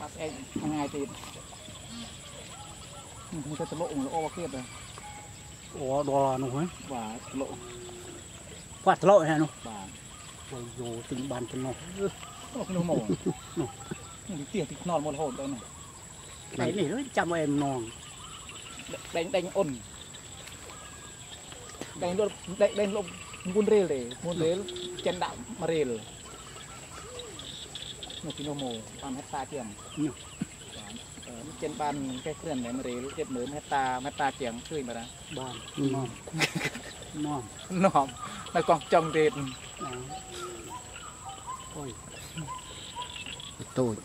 bắt em hàng ngày thì không cho lộ nó o kia rồi o đò nó hối và lộ quạt lộ này nó và rồi tính bàn chân nó nó mổ tiền thì non một hồn đây này đấy này nó chăm em nòng đánh đánh ồn đánh luôn đánh luôn muốn rê để muốn rê chân đạm mà rê rồi nó chỉ nó mồ ban hecta kiềng trên ban cái thuyền này mà rê lúc chết mới hecta kiềng tươi mà đó ban nòng nó còn trồng rệt ôi tôi